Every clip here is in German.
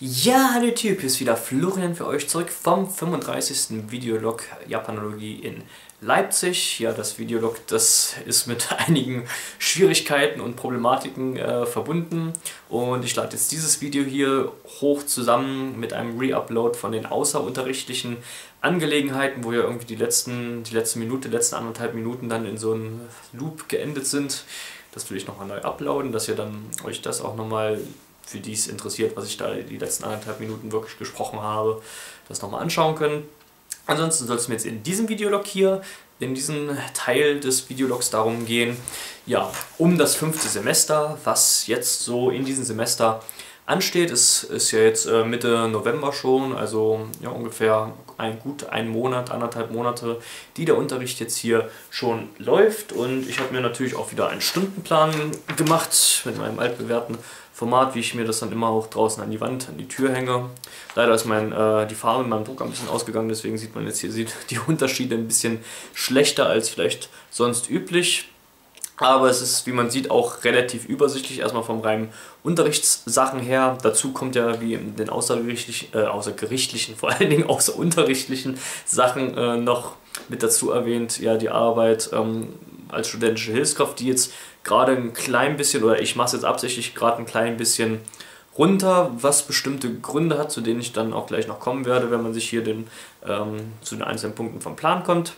Ja, hallo Typ, hier ist wieder Florian für euch zurück vom 35. Videolog Japanologie in Leipzig. Ja, das Videolog, das ist mit einigen Schwierigkeiten und Problematiken verbunden. Und ich lade jetzt dieses Video hier hoch zusammen mit einem Re-Upload von den außerunterrichtlichen Angelegenheiten, wo ja irgendwie die letzten anderthalb Minuten dann in so einem Loop geendet sind. Das will ich nochmal neu uploaden, dass ihr dann euch das auch nochmal, für die es interessiert, was ich da die letzten anderthalb Minuten wirklich gesprochen habe, das nochmal anschauen können. Ansonsten soll es mir jetzt in diesem Videolog hier, in diesem Teil des Videologs darum gehen, ja, um das 5. Semester, was jetzt so in diesem Semester ansteht. Es ist ja jetzt Mitte November schon, also ja, ungefähr gut einen Monat, anderthalb Monate, die der Unterricht jetzt hier schon läuft. Und ich habe mir natürlich auch wieder einen Stundenplan gemacht mit meinem altbewährten Format, wie ich mir das dann immer auch draußen an die Wand, an die Tür hänge. Leider ist die Farbe in meinem Drucker ein bisschen ausgegangen, deswegen sieht man jetzt hier die Unterschiede ein bisschen schlechter als vielleicht sonst üblich. Aber es ist, wie man sieht, auch relativ übersichtlich, erstmal vom reinen Unterrichtssachen her. Dazu kommt ja, wie in den außerunterrichtlichen Sachen noch mit dazu erwähnt, ja, die Arbeit als studentische Hilfskraft, die jetzt gerade ein klein bisschen, oder ich mache es jetzt absichtlich gerade ein klein bisschen runter, was bestimmte Gründe hat, zu denen ich dann auch gleich noch kommen werde, wenn man sich hier zu den einzelnen Punkten vom Plan kommt.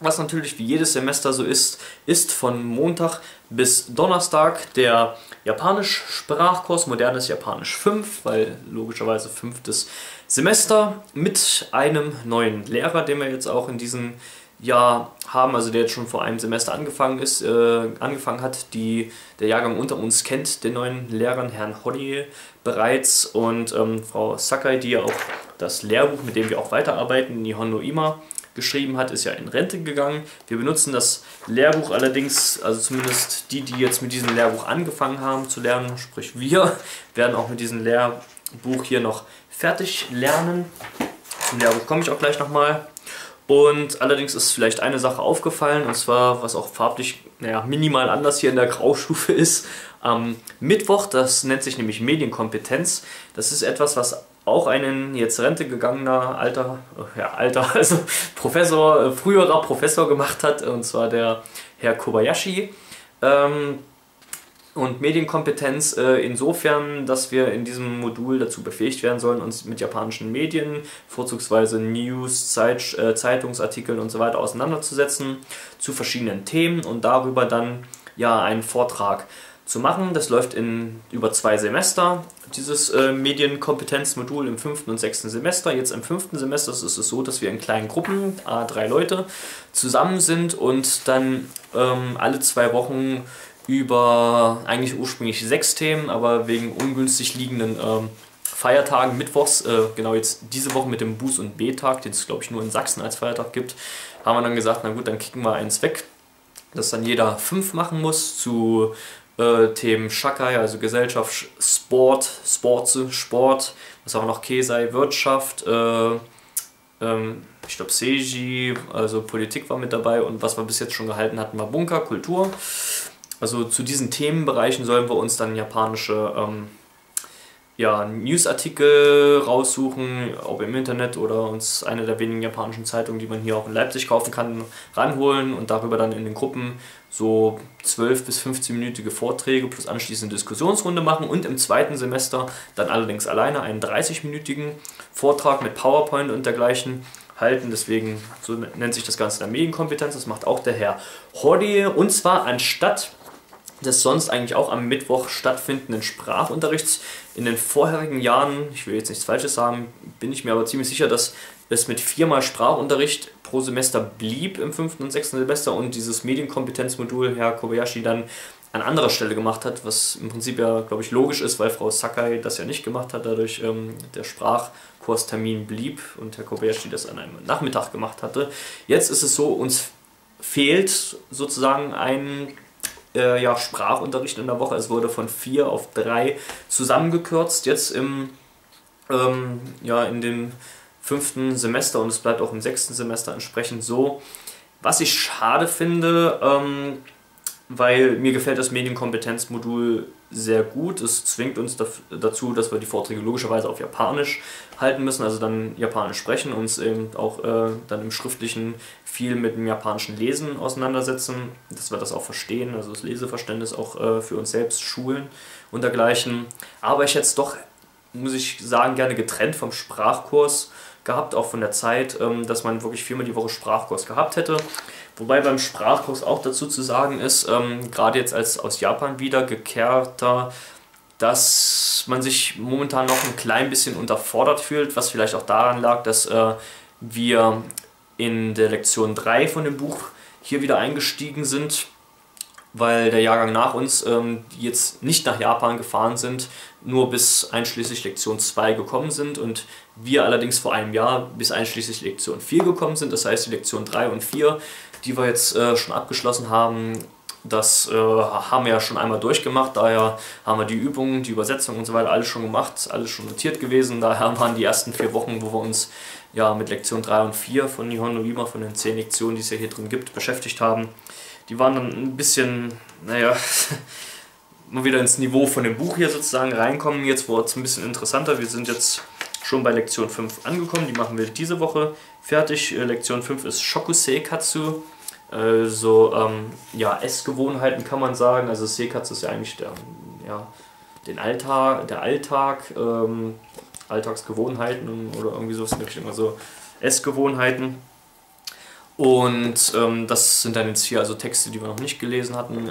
Was natürlich wie jedes Semester so ist, ist von Montag bis Donnerstag der Japanisch-Sprachkurs Modernes Japanisch 5, weil logischerweise 5. Semester mit einem neuen Lehrer, den wir jetzt auch in diesem Jahr haben, also der jetzt schon vor einem Semester angefangen hat, der Jahrgang unter uns kennt den neuen Lehrern, Herrn Hoddy, bereits, und Frau Sakai, die ja auch das Lehrbuch, mit dem wir auch weiterarbeiten, Nihon no Ima, geschrieben hat, ist ja in Rente gegangen. Wir benutzen das Lehrbuch allerdings, also zumindest die jetzt mit diesem Lehrbuch angefangen haben zu lernen, sprich wir werden auch mit diesem Lehrbuch hier noch fertig lernen. Zum Lehrbuch komme ich auch gleich nochmal. Und allerdings ist vielleicht eine Sache aufgefallen, und zwar, was auch farblich minimal anders hier in der Graustufe ist, am Mittwoch, das nennt sich nämlich Medienkompetenz. Das ist etwas, was auch ein jetzt Rente gegangener früherer Professor gemacht hat, und zwar der Herr Kobayashi. Und Medienkompetenz insofern, dass wir in diesem Modul dazu befähigt werden sollen, uns mit japanischen Medien, vorzugsweise News, Zeitungsartikeln und so weiter auseinanderzusetzen, zu verschiedenen Themen und darüber dann ja einen Vortrag zu machen. Das läuft über 2 Semester, dieses Medienkompetenzmodul im 5. und 6. Semester. Jetzt im 5. Semester ist es so, dass wir in kleinen Gruppen, A3 Leute, zusammen sind und dann alle 2 Wochen über eigentlich ursprünglich 6 Themen, aber wegen ungünstig liegenden Feiertagen, mittwochs, genau jetzt diese Woche mit dem Buß- und B-Tag, den es glaube ich nur in Sachsen als Feiertag gibt, haben wir dann gesagt, na gut, dann kicken wir eins weg, dass dann jeder 5 machen muss zu Themen Shakai, also Gesellschaft, Sport, was haben wir noch, Kesei, Wirtschaft, ich glaube Seiji, also Politik war mit dabei, und was wir bis jetzt schon gehalten hatten war Bunker, Kultur. Also zu diesen Themenbereichen sollen wir uns dann japanische Newsartikel raussuchen, ob im Internet oder uns eine der wenigen japanischen Zeitungen, die man hier auch in Leipzig kaufen kann, ranholen und darüber dann in den Gruppen so 12- bis 15-minütige Vorträge plus anschließende Diskussionsrunde machen, und im 2. Semester dann allerdings alleine einen 30-minütigen Vortrag mit PowerPoint und dergleichen halten. Deswegen, so nennt sich das Ganze dann Medienkompetenz. Das macht auch der Herr Hori, und zwar anstatt des sonst eigentlich auch am Mittwoch stattfindenden Sprachunterrichts. In den vorherigen Jahren, ich will jetzt nichts Falsches sagen, bin ich mir aber ziemlich sicher, dass es mit 4-mal Sprachunterricht pro Semester blieb im 5. und 6. Semester und dieses Medienkompetenzmodul Herr Kobayashi dann an anderer Stelle gemacht hat, was im Prinzip ja, glaube ich, logisch ist, weil Frau Sakai das ja nicht gemacht hat, dadurch der Sprachkurstermin blieb und Herr Kobayashi das an einem Nachmittag gemacht hatte. Jetzt ist es so, uns fehlt sozusagen ein Sprachunterricht in der Woche. Es wurde von 4 auf 3 zusammengekürzt, jetzt in dem 5. Semester, und es bleibt auch im 6. Semester entsprechend so. Was ich schade finde, weil mir gefällt das Medienkompetenzmodul sehr gut. Es zwingt uns dazu, dass wir die Vorträge logischerweise auf Japanisch halten müssen, also dann Japanisch sprechen, uns eben auch dann im Schriftlichen viel mit dem japanischen Lesen auseinandersetzen, dass wir das auch verstehen, also das Leseverständnis auch für uns selbst schulen und dergleichen. Aber ich hätte es doch, muss ich sagen, gerne getrennt vom Sprachkurs gehabt, auch von der Zeit, dass man wirklich viermal die Woche Sprachkurs gehabt hätte. Wobei beim Sprachkurs auch dazu zu sagen ist, gerade jetzt als aus Japan wiedergekehrter, dass man sich momentan noch ein klein bisschen unterfordert fühlt, was vielleicht auch daran lag, dass wir in der Lektion 3 von dem Buch hier wieder eingestiegen sind, weil der Jahrgang nach uns, die jetzt nicht nach Japan gefahren sind, nur bis einschließlich Lektion 2 gekommen sind und wir allerdings vor einem Jahr bis einschließlich Lektion 4 gekommen sind. Das heißt, die Lektion 3 und 4, die wir jetzt schon abgeschlossen haben, das haben wir ja schon einmal durchgemacht, daher haben wir die Übungen, die Übersetzung und so weiter alles schon gemacht, alles schon notiert gewesen. Daher waren die ersten 4 Wochen, wo wir uns ja mit Lektion 3 und 4 von Nihon no Ima, von den 10 Lektionen, die es ja hier drin gibt, beschäftigt haben. Die waren dann ein bisschen, naja, mal wieder ins Niveau von dem Buch hier sozusagen reinkommen. Jetzt wurde es ein bisschen interessanter. Wir sind jetzt schon bei Lektion 5 angekommen. Die machen wir diese Woche fertig. Lektion 5 ist Shokusei-Katsu. So, ja, Essgewohnheiten kann man sagen. Also Seikatsu ist ja eigentlich der, ja, der Alltag, Alltagsgewohnheiten oder irgendwie sowas in der Richtung. Also Essgewohnheiten. Und das sind dann jetzt hier also Texte, die wir noch nicht gelesen hatten,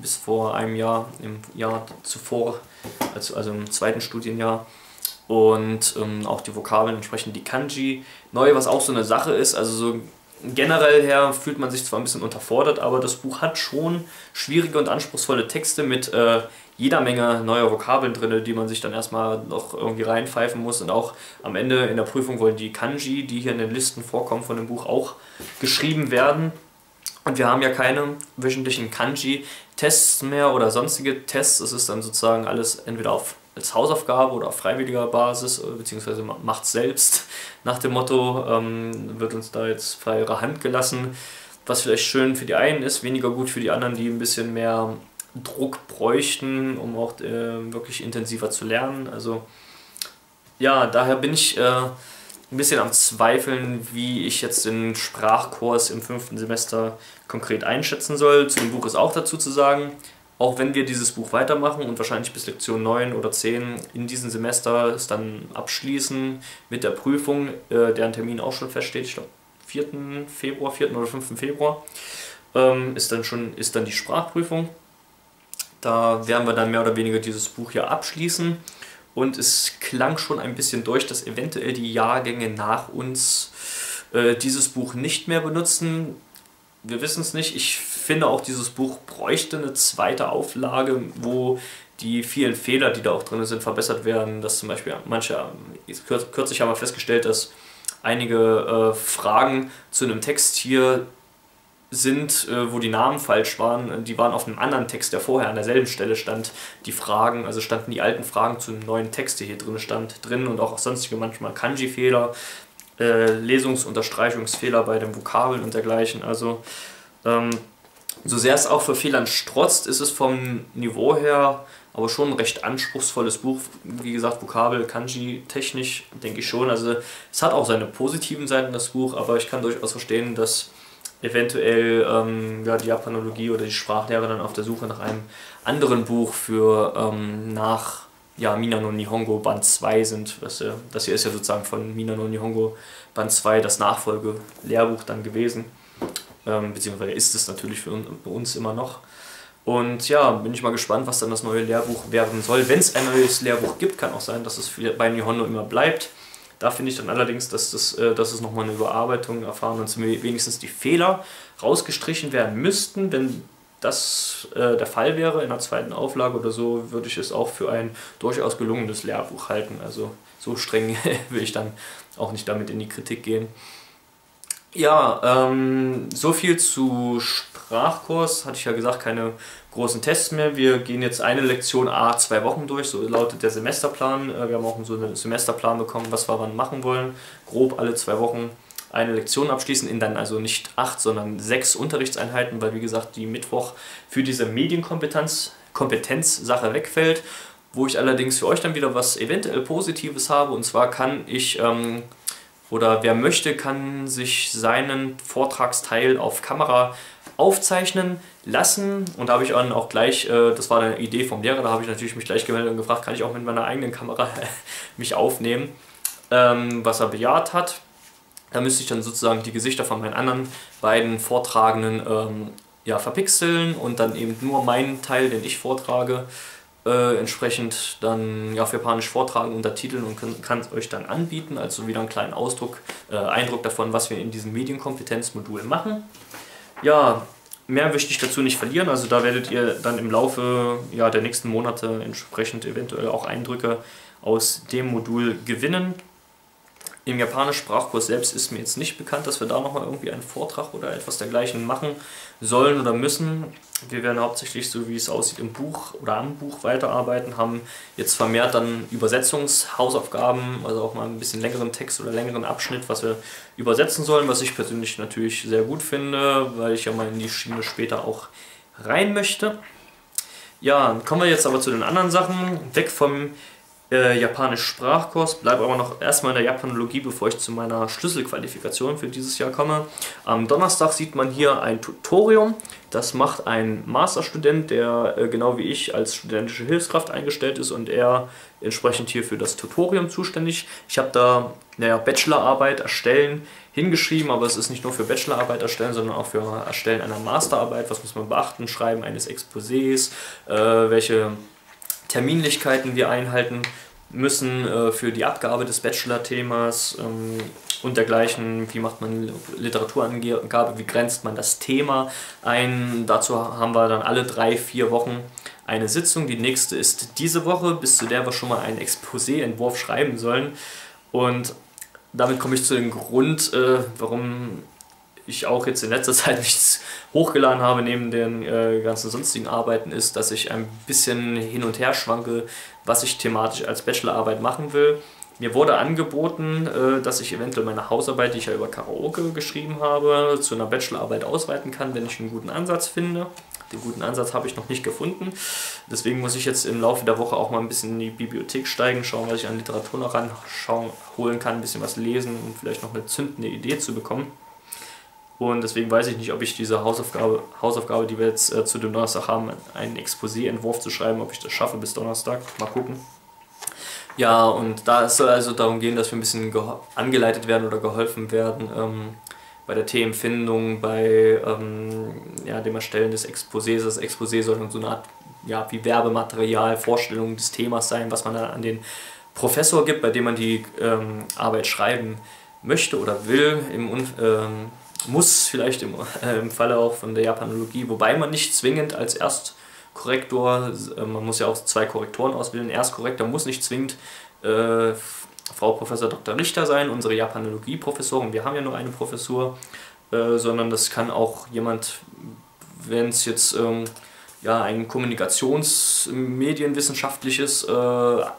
bis vor einem Jahr, im Jahr zuvor, also im zweiten Studienjahr. Und auch die Vokabeln, entsprechend die Kanji. Neu, was auch so eine Sache ist, also so generell her fühlt man sich zwar ein bisschen unterfordert, aber das Buch hat schon schwierige und anspruchsvolle Texte mit jeder Menge neuer Vokabeln drin, die man sich dann erstmal noch irgendwie reinpfeifen muss. Und auch am Ende in der Prüfung wollen die Kanji, die hier in den Listen vorkommen von dem Buch, auch geschrieben werden. Und wir haben ja keine wöchentlichen Kanji-Tests mehr oder sonstige Tests. Es ist dann sozusagen alles entweder als Hausaufgabe oder auf freiwilliger Basis, beziehungsweise macht's selbst nach dem Motto, wird uns da jetzt freiere Hand gelassen. Was vielleicht schön für die einen ist, weniger gut für die anderen, die ein bisschen mehr Druck bräuchten, um auch wirklich intensiver zu lernen. Also ja, daher bin ich ein bisschen am Zweifeln, wie ich jetzt den Sprachkurs im 5. Semester konkret einschätzen soll. Zu dem Buch ist auch dazu zu sagen, auch wenn wir dieses Buch weitermachen und wahrscheinlich bis Lektion 9 oder 10 in diesem Semester es dann abschließen mit der Prüfung, deren Termin auch schon feststeht, ich glaube 4. oder 5. Februar ist dann die Sprachprüfung. Da werden wir dann mehr oder weniger dieses Buch hier abschließen. Und es klang schon ein bisschen durch, dass eventuell die Jahrgänge nach uns dieses Buch nicht mehr benutzen. Wir wissen es nicht. Ich finde auch, dieses Buch bräuchte eine zweite Auflage, wo die vielen Fehler, die da auch drin sind, verbessert werden. Dass zum Beispiel manche, kürzlich haben wir festgestellt, dass einige Fragen zu einem Text hier sind, wo die Namen falsch waren, die waren auf einem anderen Text, der vorher an derselben Stelle stand, die Fragen, also standen die alten Fragen zu einem neuen Text, der hier drin stand, drin und auch sonstige manchmal Kanji-Fehler, Lesungs-Unterstreichungsfehler bei den Vokabeln und dergleichen. Also so sehr es auch für Fehlern strotzt, ist es vom Niveau her aber schon ein recht anspruchsvolles Buch. Wie gesagt, Vokabel, Kanji, technisch denke ich schon. Also es hat auch seine positiven Seiten, das Buch, aber ich kann durchaus verstehen, dass eventuell ja, die Japanologie oder die Sprachlehre dann auf der Suche nach einem anderen Buch für nach ja, Minna no Nihongo Band 2 sind. Das hier ist ja sozusagen von Minna no Nihongo Band 2 das Nachfolge-Lehrbuch dann gewesen. Beziehungsweise ist es natürlich für uns immer noch. Und ja, bin ich mal gespannt, was dann das neue Lehrbuch werden soll. Wenn es ein neues Lehrbuch gibt, kann auch sein, dass es bei Nihon no Ima bleibt. Da finde ich dann allerdings, dass es nochmal eine Überarbeitung erfahren und wenigstens die Fehler rausgestrichen werden müssten. Wenn das der Fall wäre in der zweiten Auflage oder so, würde ich es auch für ein durchaus gelungenes Lehrbuch halten. Also so streng will ich dann auch nicht damit in die Kritik gehen. Ja, so viel zu Sprachkurs. Hatte ich ja gesagt, keine großen Tests mehr. Wir gehen jetzt eine Lektion à 2 Wochen durch, so lautet der Semesterplan. Wir haben auch so einen Semesterplan bekommen, was wir wann machen wollen. Grob alle 2 Wochen eine Lektion abschließen, in dann also nicht 8, sondern 6 Unterrichtseinheiten, weil wie gesagt, die Mittwoch für diese Medienkompetenz Kompetenzsache wegfällt, wo ich allerdings für euch dann wieder was eventuell Positives habe, und zwar kann ich oder wer möchte, kann sich seinen Vortragsteil auf Kamera aufzeichnen lassen, und da habe ich dann auch gleich, das war eine Idee vom Lehrer, da habe ich natürlich mich gleich gemeldet und gefragt, kann ich auch mit meiner eigenen Kamera mich aufnehmen, was er bejaht hat. Da müsste ich dann sozusagen die Gesichter von meinen anderen beiden Vortragenden ja, verpixeln und dann eben nur meinen Teil, den ich vortrage, entsprechend dann ja, auf Japanisch vortragen, untertiteln, und kann es euch dann anbieten, also wieder einen kleinen Eindruck davon, was wir in diesem Medienkompetenzmodul machen. Ja, mehr möchte ich dazu nicht verlieren, also da werdet ihr dann im Laufe ja, der nächsten Monate entsprechend eventuell auch Eindrücke aus dem Modul gewinnen. Im japanischen Sprachkurs selbst ist mir jetzt nicht bekannt, dass wir da nochmal irgendwie einen Vortrag oder etwas dergleichen machen sollen oder müssen. Wir werden hauptsächlich, so wie es aussieht, im Buch oder am Buch weiterarbeiten, haben jetzt vermehrt dann Übersetzungshausaufgaben, also auch mal ein bisschen längeren Text oder längeren Abschnitt, was wir übersetzen sollen, was ich persönlich natürlich sehr gut finde, weil ich ja mal in die Schiene später auch rein möchte. Ja, kommen wir jetzt aber zu den anderen Sachen, weg vom Japanisch Sprachkurs, bleibe aber noch erstmal in der Japanologie, bevor ich zu meiner Schlüsselqualifikation für dieses Jahr komme. Am Donnerstag sieht man hier ein Tutorium, das macht ein Masterstudent, der genau wie ich als studentische Hilfskraft eingestellt ist, und er entsprechend hier für das Tutorium zuständig. Ich habe da naja, Bachelorarbeit erstellen hingeschrieben, aber es ist nicht nur für Bachelorarbeit erstellen, sondern auch für Erstellen einer Masterarbeit. Was muss man beachten? Schreiben eines Exposés, welche Terminlichkeiten wir einhalten müssen für die Abgabe des Bachelor-Themas und dergleichen. Wie macht man Literaturangabe, wie grenzt man das Thema ein? Dazu haben wir dann alle 3-4 Wochen eine Sitzung. Die nächste ist diese Woche, bis zu der wir schon mal einen Exposé-Entwurf schreiben sollen. Und damit komme ich zu dem Grund, warum ich auch jetzt in letzter Zeit nichts hochgeladen habe, neben den ganzen sonstigen Arbeiten, ist, dass ich ein bisschen hin und her schwanke, was ich thematisch als Bachelorarbeit machen will. Mir wurde angeboten, dass ich eventuell meine Hausarbeit, die ich ja über Karaoke geschrieben habe, zu einer Bachelorarbeit ausweiten kann, wenn ich einen guten Ansatz finde. Den guten Ansatz habe ich noch nicht gefunden. Deswegen muss ich jetzt im Laufe der Woche auch mal ein bisschen in die Bibliothek steigen, schauen, was ich an Literatur noch ranholen kann, ein bisschen was lesen, um vielleicht noch eine zündende Idee zu bekommen. Und deswegen weiß ich nicht, ob ich diese Hausaufgabe, die wir jetzt zu dem Donnerstag haben, einen Exposé-Entwurf zu schreiben, ob ich das schaffe bis Donnerstag. Mal gucken. Ja, und da soll also darum gehen, dass wir ein bisschen angeleitet werden oder geholfen werden bei der Themenfindung, bei ja, dem Erstellen des Exposés. Das Exposé soll dann so eine Art ja, wie Werbematerial, Vorstellung des Themas sein, was man dann an den Professor gibt, bei dem man die Arbeit schreiben möchte oder will muss vielleicht im Falle auch von der Japanologie, wobei man nicht zwingend als Erstkorrektor, man muss ja auch 2 Korrektoren ausbilden, Erstkorrektor muss nicht zwingend Frau Professor Dr. Richter sein, unsere Japanologie-Professorin, wir haben ja nur eine Professur, sondern das kann auch jemand, wenn es jetzt ja, ein kommunikationsmedienwissenschaftliches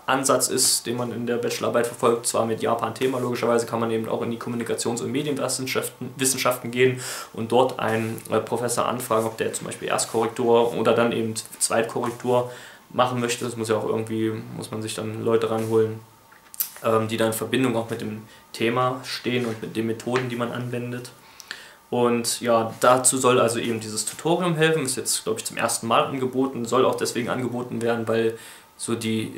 Ansatz ist, den man in der Bachelorarbeit verfolgt, zwar mit Japan-Thema logischerweise, kann man eben auch in die Kommunikations- und Medienwissenschaften gehen und dort einen Professor anfragen, ob der zum Beispiel Erstkorrektur oder dann eben Zweitkorrektur machen möchte. Das muss ja auch irgendwie, muss man sich dann Leute ranholen, die dann in Verbindung auch mit dem Thema stehen und mit den Methoden, die man anwendet. Und ja, dazu soll also eben dieses Tutorium helfen, ist jetzt glaube ich zum ersten Mal angeboten, soll auch deswegen angeboten werden, weil so die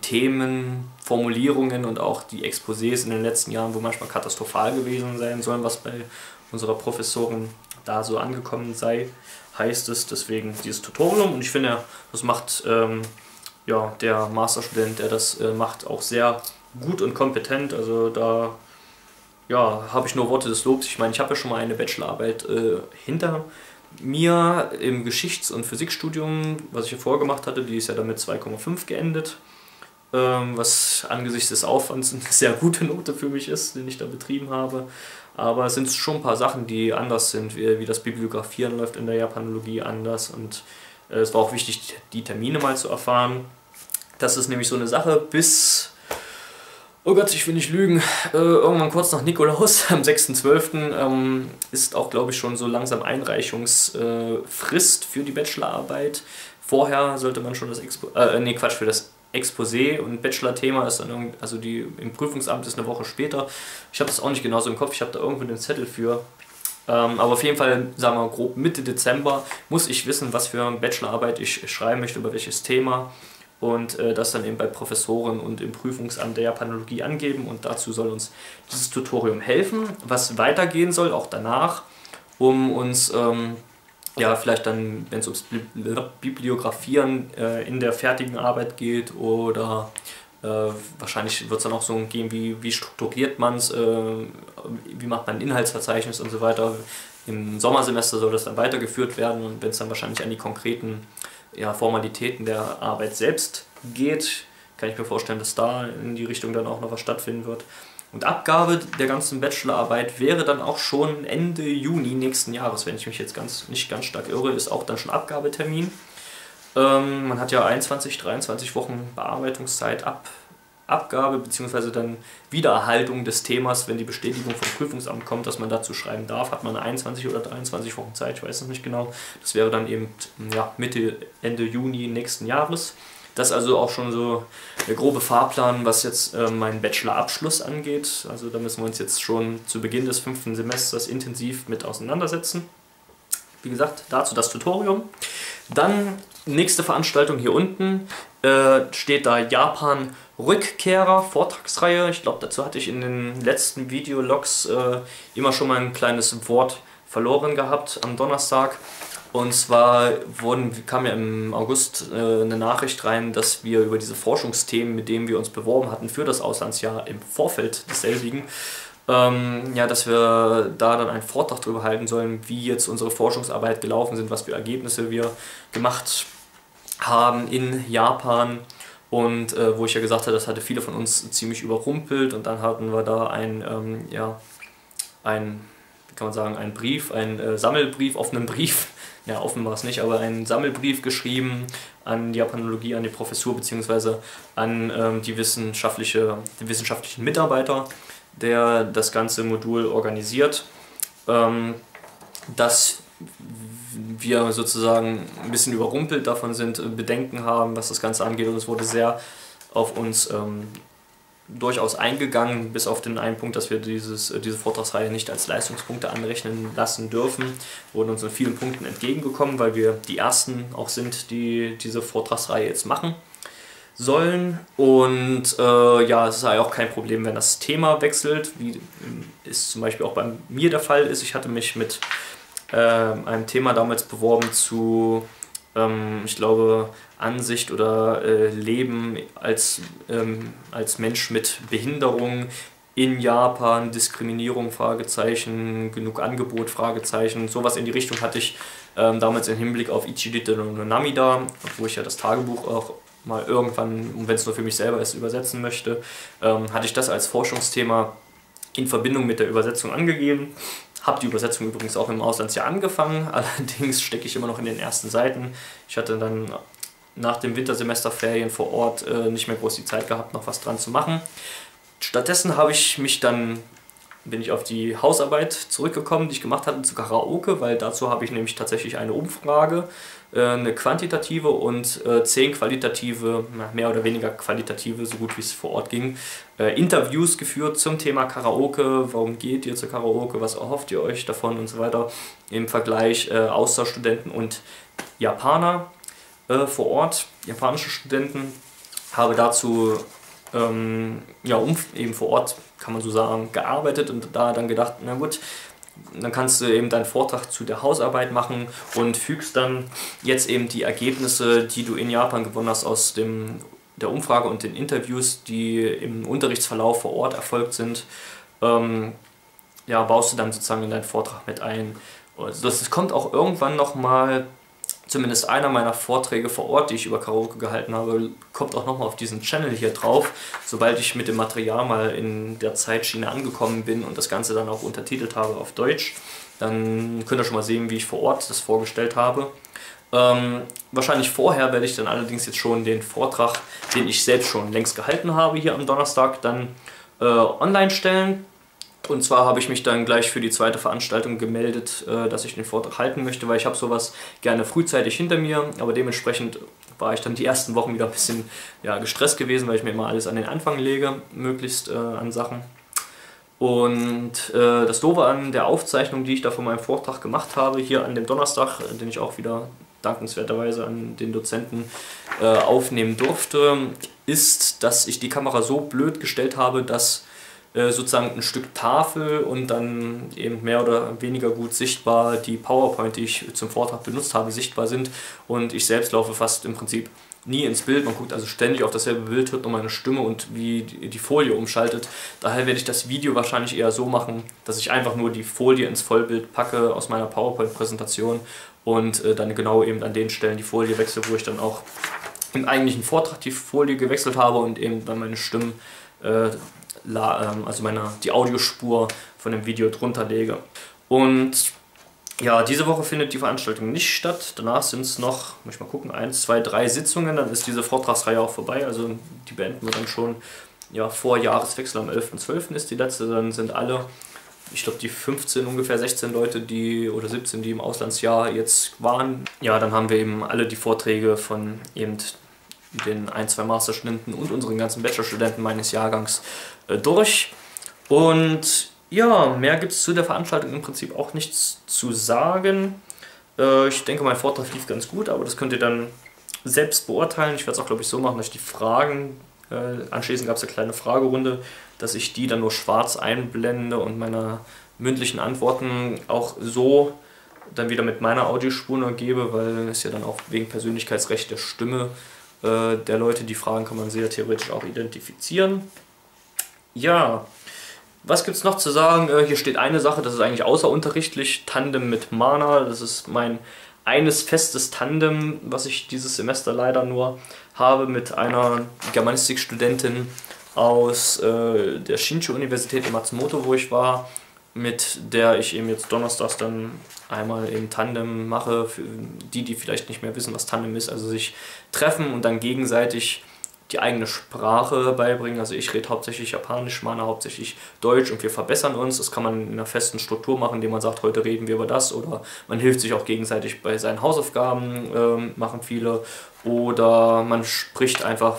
Themen, Formulierungen und auch die Exposés in den letzten Jahren, wo manchmal katastrophal gewesen sein sollen, was bei unserer Professorin da so angekommen sei, heißt es deswegen dieses Tutorium. Und ich finde, das macht ja, der Masterstudent, der das macht, auch sehr gut und kompetent, also da ja, habe ich nur Worte des Lobs. Ich meine, ich habe ja schon mal eine Bachelorarbeit hinter mir im Geschichts- und Physikstudium, was ich hier vorgemacht hatte, die ist ja dann mit 2,5 geendet, was angesichts des Aufwands eine sehr gute Note für mich ist, den ich da betrieben habe. Aber es sind schon ein paar Sachen, die anders sind, wie das Bibliografieren läuft in der Japanologie anders, und es war auch wichtig, die Termine mal zu erfahren. Das ist nämlich so eine Sache, bis Oh Gott, ich will nicht lügen. Irgendwann kurz nach Nikolaus, am 6.12. Ist auch, glaube ich, schon so langsam Einreichungsfrist für die Bachelorarbeit. Vorher sollte man schon das für das Exposé und Bachelor-Thema ist dann irgendwie, also die im Prüfungsamt ist eine Woche später. Ich habe das auch nicht genauso im Kopf, ich habe da irgendwo den Zettel für. Aber auf jeden Fall, sagen wir mal grob Mitte Dezember, muss ich wissen, was für eine Bachelorarbeit ich schreiben möchte, über welches Thema. Und das dann eben bei Professoren und im Prüfungsamt der Japanologie angeben. Und dazu soll uns dieses Tutorium helfen, was weitergehen soll, auch danach, um uns ja vielleicht dann, wenn es ums Bibliografieren in der fertigen Arbeit geht oder wahrscheinlich wird es dann auch so gehen, wie strukturiert man es, wie macht man ein Inhaltsverzeichnis und so weiter. Im Sommersemester soll das dann weitergeführt werden und wenn es dann wahrscheinlich an die konkreten Formalitäten der Arbeit selbst geht, kann ich mir vorstellen, dass da in die Richtung dann auch noch was stattfinden wird. Und Abgabe der ganzen Bachelorarbeit wäre dann auch schon Ende Juni nächsten Jahres, wenn ich mich jetzt nicht ganz stark irre, ist auch dann schon Abgabetermin. Man hat ja 21, 23 Wochen Bearbeitungszeit ab Abgabe bzw. dann Wiedererhaltung des Themas, wenn die Bestätigung vom Prüfungsamt kommt, dass man dazu schreiben darf, hat man 21 oder 23 Wochen Zeit, ich weiß es nicht genau. Das wäre dann eben ja, Mitte, Ende Juni nächsten Jahres. Das ist also auch schon so der grobe Fahrplan, was jetzt meinen Bachelorabschluss angeht. Also da müssen wir uns jetzt schon zu Beginn des 5. Semesters intensiv mit auseinandersetzen. Wie gesagt, dazu das Tutorium. Dann nächste Veranstaltung hier unten, steht da Japan Rückkehrer, Vortragsreihe. Ich glaube, dazu hatte ich in den letzten Videologs immer schon mal ein kleines Wort verloren gehabt am Donnerstag. Und zwar kam ja im August eine Nachricht rein, dass wir über diese Forschungsthemen, mit denen wir uns beworben hatten für das Auslandsjahr im Vorfeld desselbigen, ja, dass wir da dann einen Vortrag darüber halten sollen, wie jetzt unsere Forschungsarbeit gelaufen sind, was für Ergebnisse wir gemacht haben in Japan und wo ich ja gesagt habe, das hatte viele von uns ziemlich überrumpelt und dann hatten wir da einen Brief, einen Sammelbrief, offenen Brief, ja offen war es nicht, aber einen Sammelbrief geschrieben an die Japanologie, an die Professur bzw. an die wissenschaftlichen Mitarbeiter, der das ganze Modul organisiert, dass wir sozusagen ein bisschen überrumpelt davon sind, Bedenken haben, was das Ganze angeht und es wurde sehr auf uns durchaus eingegangen, bis auf den einen Punkt, dass wir diese Vortragsreihe nicht als Leistungspunkte anrechnen lassen dürfen, wurden uns in vielen Punkten entgegengekommen, weil wir die Ersten auch sind, die diese Vortragsreihe jetzt machen sollen. Und ja, es ist ja auch kein Problem, wenn das Thema wechselt, wie es zum Beispiel auch bei mir der Fall ist. Ich hatte mich mit einem Thema damals beworben zu, ich glaube, Ansicht oder Leben als Mensch mit Behinderung in Japan, Diskriminierung, Fragezeichen, genug Angebot, Fragezeichen, sowas in die Richtung hatte ich damals im Hinblick auf Ichi Rittoru no Namida, wo ich ja das Tagebuch auch mal irgendwann, und wenn es nur für mich selber ist, übersetzen möchte, hatte ich das als Forschungsthema in Verbindung mit der Übersetzung angegeben. Habe die Übersetzung übrigens auch im Auslandsjahr angefangen, allerdings stecke ich immer noch in den ersten Seiten. Ich hatte dann nach den Wintersemesterferien vor Ort nicht mehr groß die Zeit gehabt, noch was dran zu machen. Stattdessen bin ich auf die Hausarbeit zurückgekommen, die ich gemacht hatte zu Karaoke, weil dazu habe ich nämlich tatsächlich eine Umfrage, eine quantitative und 10 qualitative, mehr oder weniger qualitative, so gut wie es vor Ort ging, Interviews geführt zum Thema Karaoke, warum geht ihr zu Karaoke, was erhofft ihr euch davon und so weiter, im Vergleich Austauschstudenten und Japaner vor Ort, japanische Studenten, habe dazu ja, eben vor Ort, kann man so sagen, gearbeitet und da dann gedacht, na gut, dann kannst du eben deinen Vortrag zu der Hausarbeit machen und fügst dann jetzt eben die Ergebnisse, die du in Japan gewonnen hast aus der Umfrage und den Interviews, die im Unterrichtsverlauf vor Ort erfolgt sind, ja, baust du dann sozusagen in deinen Vortrag mit ein. Also das kommt auch irgendwann nochmal, zumindest einer meiner Vorträge vor Ort, die ich über Karaoke gehalten habe, kommt auch nochmal auf diesen Channel hier drauf, sobald ich mit dem Material mal in der Zeitschiene angekommen bin und das Ganze dann auch untertitelt habe auf Deutsch. Dann könnt ihr schon mal sehen, wie ich vor Ort das vorgestellt habe. Wahrscheinlich vorher werde ich dann allerdings jetzt schon den Vortrag, den ich selbst schon längst gehalten habe, hier am Donnerstag dann online stellen. Und zwar habe ich mich dann gleich für die zweite Veranstaltung gemeldet, dass ich den Vortrag halten möchte, weil ich habe sowas gerne frühzeitig hinter mir, aber dementsprechend war ich dann die ersten Wochen wieder ein bisschen gestresst gewesen, weil ich mir immer alles an den Anfang lege, möglichst an Sachen. Und das Doofe an der Aufzeichnung, die ich da von meinem Vortrag gemacht habe, hier an dem Donnerstag, den ich auch wieder dankenswerterweise an den Dozenten aufnehmen durfte, ist, dass ich die Kamera so blöd gestellt habe, dass sozusagen ein Stück Tafel und dann eben mehr oder weniger gut sichtbar die PowerPoint, die ich zum Vortrag benutzt habe, sichtbar sind, und ich selbst laufe fast im Prinzip nie ins Bild. Man guckt also ständig auf dasselbe Bild, hört nur meine Stimme und wie die Folie umschaltet. Daher werde ich das Video wahrscheinlich eher so machen, dass ich einfach nur die Folie ins Vollbild packe aus meiner PowerPoint-Präsentation und dann genau eben an den Stellen die Folie wechsle, wo ich dann auch im eigentlichen Vortrag die Folie gewechselt habe und eben dann meine Stimmen, die Audiospur von dem Video drunter lege. Und ja, diese Woche findet die Veranstaltung nicht statt. Danach sind es noch, muss ich mal gucken, 1, 2, 3 Sitzungen, dann ist diese Vortragsreihe auch vorbei. Also die beenden wir dann schon vor Jahreswechsel, am 11.12. ist die letzte. Dann sind alle, ich glaube die 15, ungefähr 16 Leute, die oder 17, die im Auslandsjahr jetzt waren. Ja, dann haben wir eben alle die Vorträge von eben den 1, 2 Masterstudenten und unseren ganzen Bachelorstudenten meines Jahrgangs durch. Und ja, mehr gibt es zu der Veranstaltung im Prinzip auch nichts zu sagen. Ich denke, mein Vortrag lief ganz gut, aber das könnt ihr dann selbst beurteilen. Ich werde es auch, glaube ich, so machen, dass ich die Fragen, anschließend gab es eine kleine Fragerunde, dass ich die dann nur schwarz einblende und meine mündlichen Antworten auch so dann wieder mit meiner Audiospur nur gebe, weil es ja dann auch wegen Persönlichkeitsrecht der Stimme der Leute, die fragen, kann man sehr theoretisch auch identifizieren. Ja, was gibt es noch zu sagen? Hier steht eine Sache, das ist eigentlich außerunterrichtlich, Tandem mit Mana. Das ist mein eines festes Tandem, was ich dieses Semester leider nur habe, mit einer Germanistikstudentin aus der Shinshu-Universität in Matsumoto, wo ich war, mit der ich eben jetzt donnerstags dann einmal eben Tandem mache, für die, die vielleicht nicht mehr wissen, was Tandem ist, also sich treffen und dann gegenseitig die eigene Sprache beibringen. Also ich rede hauptsächlich Japanisch, Mana hauptsächlich Deutsch, und wir verbessern uns. Das kann man in einer festen Struktur machen, indem man sagt, heute reden wir über das, oder man hilft sich auch gegenseitig bei seinen Hausaufgaben, machen viele, oder man spricht einfach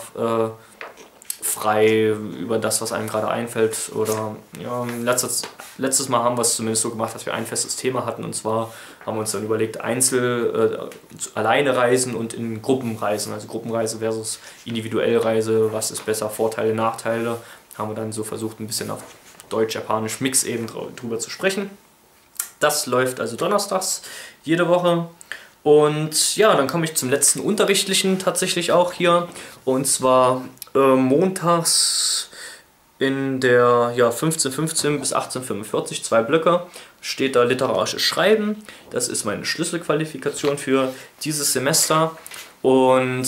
frei über das, was einem gerade einfällt. Oder ja, letztes Mal haben wir es zumindest so gemacht, dass wir ein festes Thema hatten, und zwar haben wir uns dann überlegt, alleine reisen und in Gruppenreisen, also Gruppenreise versus individuelle Reise, was ist besser, Vorteile, Nachteile, haben wir dann so versucht, ein bisschen auf Deutsch-Japanisch Mix eben drüber zu sprechen. Das läuft also donnerstags jede Woche. Und ja, dann komme ich zum letzten unterrichtlichen tatsächlich auch hier, und zwar montags in der 15:15 bis 18:45, 2 Blöcke, steht da literarisches Schreiben. Das ist meine Schlüsselqualifikation für dieses Semester, und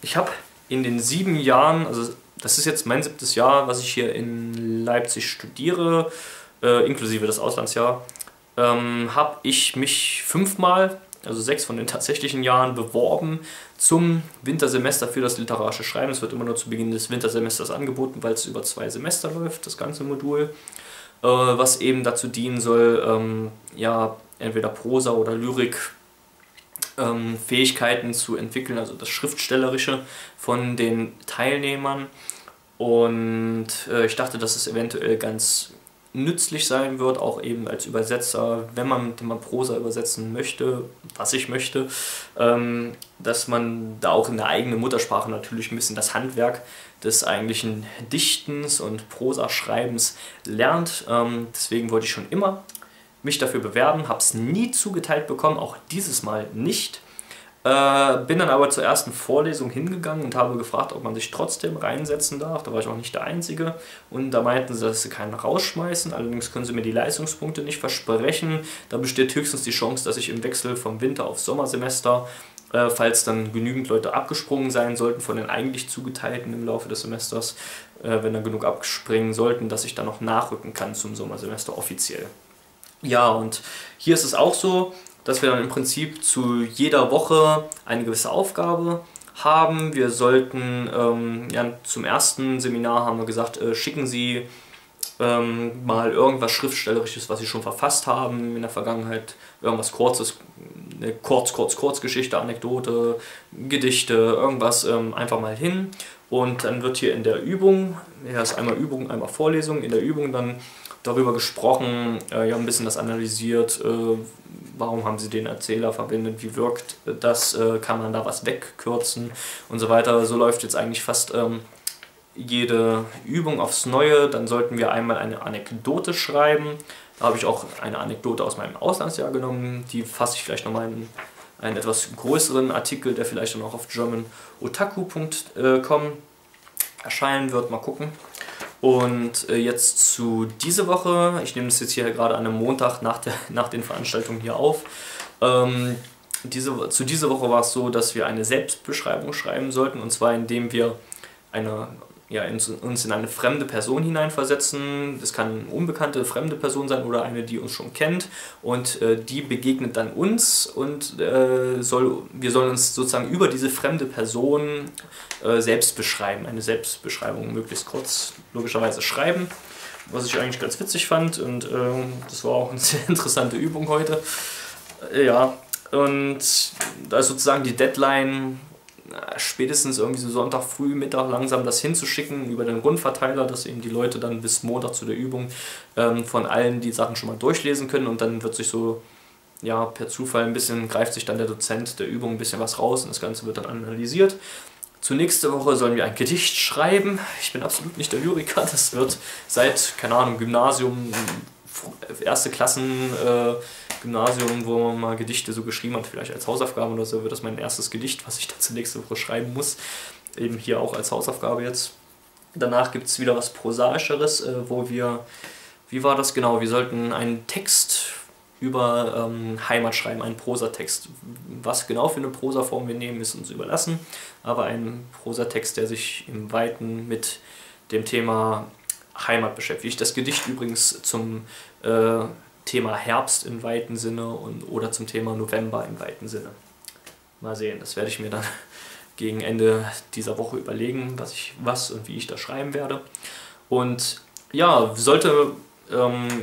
ich habe in den 7 Jahren, also das ist jetzt mein 7. Jahr, was ich hier in Leipzig studiere, inklusive das Auslandsjahr, habe ich mich 5-mal, also 6 von den tatsächlichen Jahren, beworben zum Wintersemester für das literarische Schreiben. Es wird immer nur zu Beginn des Wintersemesters angeboten, weil es über 2 Semester läuft, das ganze Modul, was eben dazu dienen soll, entweder Prosa oder Lyrik Fähigkeiten zu entwickeln, also das Schriftstellerische von den Teilnehmern. Und ich dachte, dass es eventuell ganz nützlich sein wird, auch eben als Übersetzer, wenn man mit dem Prosa übersetzen möchte, was ich möchte, dass man da auch in der eigenen Muttersprache natürlich ein bisschen das Handwerk des eigentlichen Dichtens und Prosaschreibens lernt. Deswegen wollte ich schon immer mich dafür bewerben, habe es nie zugeteilt bekommen, auch dieses Mal nicht. Bin dann aber zur ersten Vorlesung hingegangen und habe gefragt, ob man sich trotzdem reinsetzen darf. Da war ich auch nicht der Einzige, und da meinten sie, dass sie keinen rausschmeißen. Allerdings können sie mir die Leistungspunkte nicht versprechen. Da besteht höchstens die Chance, dass ich im Wechsel vom Winter- auf Sommersemester, falls dann genügend Leute abgesprungen sein sollten von den eigentlich zugeteilten im Laufe des Semesters, wenn dann genug abspringen sollten, dass ich dann noch nachrücken kann zum Sommersemester offiziell. Ja, und hier ist es auch so, dass wir dann im Prinzip zu jeder Woche eine gewisse Aufgabe haben. Wir sollten, ja, zum ersten Seminar haben wir gesagt, schicken Sie mal irgendwas Schriftstellerisches, was Sie schon verfasst haben in der Vergangenheit, irgendwas Kurzes, eine Kurzgeschichte, Anekdote, Gedichte, irgendwas einfach mal hin. Und dann wird hier in der Übung, hier ist einmal Übung, einmal Vorlesung, in der Übung dann darüber gesprochen, ja, ein bisschen das analysiert, warum haben Sie den Erzähler verwendet, wie wirkt das, kann man da was wegkürzen und so weiter. So läuft jetzt eigentlich fast jede Übung aufs Neue. Dann sollten wir einmal eine Anekdote schreiben. Da habe ich auch eine Anekdote aus meinem Auslandsjahr genommen, die fasse ich vielleicht nochmal in einen etwas größeren Artikel, der vielleicht dann auch auf GermanOtaku.com erscheinen wird. Mal gucken. Und jetzt zu dieser Woche, ich nehme das jetzt hier gerade an einem Montag nach den Veranstaltungen hier auf. Zu dieser Woche war es so, dass wir eine Selbstbeschreibung schreiben sollten, und zwar indem wir uns in eine fremde Person hineinversetzen. Das kann eine unbekannte, fremde Person sein oder eine, die uns schon kennt, und die begegnet dann uns, und wir sollen uns sozusagen über diese fremde Person selbst beschreiben, eine Selbstbeschreibung möglichst kurz logischerweise schreiben, was ich eigentlich ganz witzig fand, und das war auch eine sehr interessante Übung heute. Ja, und da ist sozusagen die Deadline, spätestens irgendwie so Sonntag früh, Mittag langsam das hinzuschicken über den Rundverteiler, dass eben die Leute dann bis Montag zu der Übung von allen die Sachen schon mal durchlesen können, und dann wird sich so, ja, per Zufall ein bisschen, greift sich dann der Dozent der Übung ein bisschen was raus, und das Ganze wird dann analysiert. Zur nächsten Woche sollen wir ein Gedicht schreiben. Ich bin absolut nicht der Lyriker, das wird seit, keine Ahnung, Gymnasium, erste Klassen, Gymnasium, wo man mal Gedichte so geschrieben hat, vielleicht als Hausaufgabe oder so, wird das mein erstes Gedicht, was ich dann zur nächsten Woche schreiben muss. Eben hier auch als Hausaufgabe jetzt. Danach gibt es wieder was Prosaischeres, wo wir, wie war das genau, wir sollten einen Text über Heimat schreiben, einen Prosatext. Was genau für eine Prosaform wir nehmen, ist uns überlassen, aber ein Prosatext, der sich im Weiten mit dem Thema Heimat beschäftigt. Das Gedicht übrigens zum Thema Herbst im weiten Sinne oder zum Thema November im weiten Sinne. Mal sehen, das werde ich mir dann gegen Ende dieser Woche überlegen, was und wie ich da schreiben werde. Und ja, sollte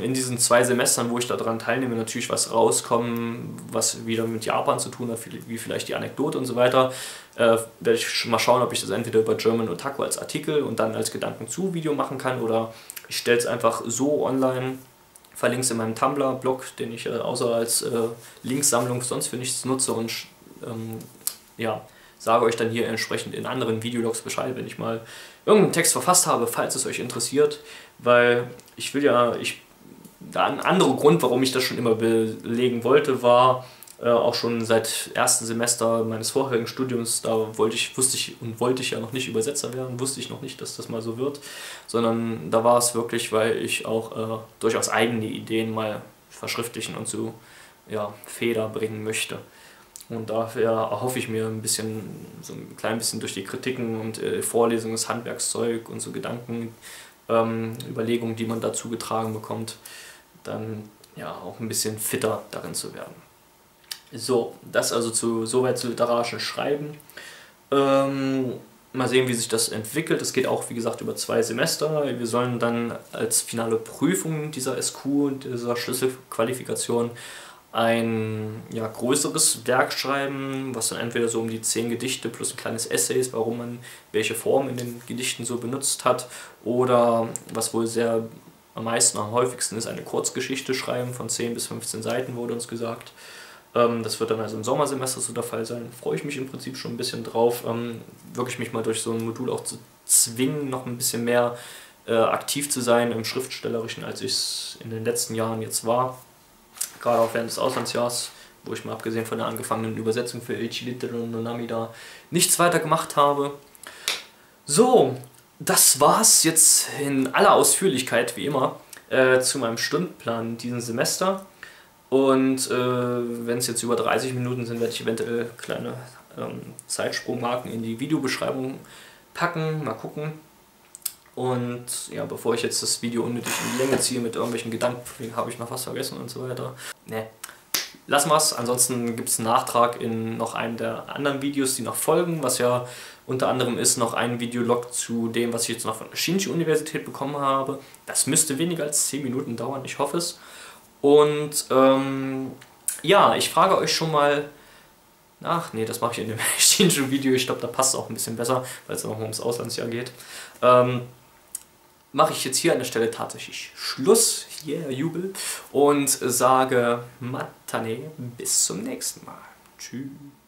in diesen 2 Semestern, wo ich daran teilnehme, natürlich was rauskommen, was wieder mit Japan zu tun hat, wie vielleicht die Anekdote und so weiter, werde ich mal schauen, ob ich das entweder über GermanOtaku als Artikel und dann als Gedanken-zu-Video machen kann, oder ich stelle es einfach so online, verlinke es in meinem Tumblr-Blog, den ich außer als Linksammlung sonst für nichts nutze, und ja, sage euch dann hier entsprechend in anderen Videologs Bescheid, wenn ich mal irgendeinen Text verfasst habe, falls es euch interessiert, weil ich will ja, ein anderer Grund, warum ich das schon immer belegen wollte, war auch schon seit ersten Semester meines vorherigen Studiums, da wollte ich ja noch nicht Übersetzer werden, wusste ich noch nicht, dass das mal so wird, sondern da war es wirklich, weil ich auch durchaus eigene Ideen mal verschriftlichen und so, ja, Feder bringen möchte. Und dafür erhoffe ich mir ein bisschen, so ein klein bisschen durch die Kritiken und Vorlesungen, das Handwerkszeug und so Gedanken, Überlegungen, die man dazu getragen bekommt, dann ja auch ein bisschen fitter darin zu werden. So, das also soweit zu literarischem Schreiben. Mal sehen, wie sich das entwickelt. Das geht auch, wie gesagt, über 2 Semester. Wir sollen dann als finale Prüfung dieser SQ, dieser Schlüsselqualifikation, ein größeres Werk schreiben, was dann entweder so um die 10 Gedichte plus ein kleines Essay ist, warum man welche Form in den Gedichten so benutzt hat, oder was wohl sehr am häufigsten ist, eine Kurzgeschichte schreiben, von 10 bis 15 Seiten wurde uns gesagt. Das wird dann also im Sommersemester so der Fall sein, freue ich mich im Prinzip schon ein bisschen drauf, wirklich mich mal durch so ein Modul auch zu zwingen, noch ein bisschen mehr aktiv zu sein im Schriftstellerischen, als ich es in den letzten Jahren jetzt war. Gerade auch während des Auslandsjahres, wo ich mal abgesehen von der angefangenen Übersetzung für Ichi Rittoru no Namida nichts weiter gemacht habe. So, das war's jetzt in aller Ausführlichkeit, wie immer, zu meinem Stundenplan diesen Semester. Und wenn es jetzt über 30 Minuten sind, werde ich eventuell kleine Zeitsprungmarken in die Videobeschreibung packen. Mal gucken. Und ja, bevor ich jetzt das Video unnötig in die Länge ziehe mit irgendwelchen Gedanken, habe ich noch was vergessen und so weiter. Ne, lassen wir es. Ansonsten gibt es einen Nachtrag in noch einem der anderen Videos, die noch folgen, was ja unter anderem ist noch ein Videolog zu dem, was ich jetzt noch von der Shinshu-Universität bekommen habe. Das müsste weniger als 10 Minuten dauern, ich hoffe es. Und ja, ich frage euch schon mal, ach nee, das mache ich in dem Shinshu-Video, ich glaube, da passt es auch ein bisschen besser, weil es nochmal ums Auslandsjahr geht. Mache ich jetzt hier an der Stelle tatsächlich Schluss, yeah, Jubel, und sage Matane, bis zum nächsten Mal. Tschüss.